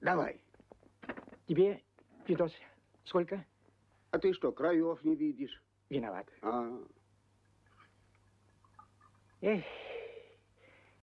Давай. Тебе, Федос, сколько? А ты что, краев не видишь? Виноват. Эх.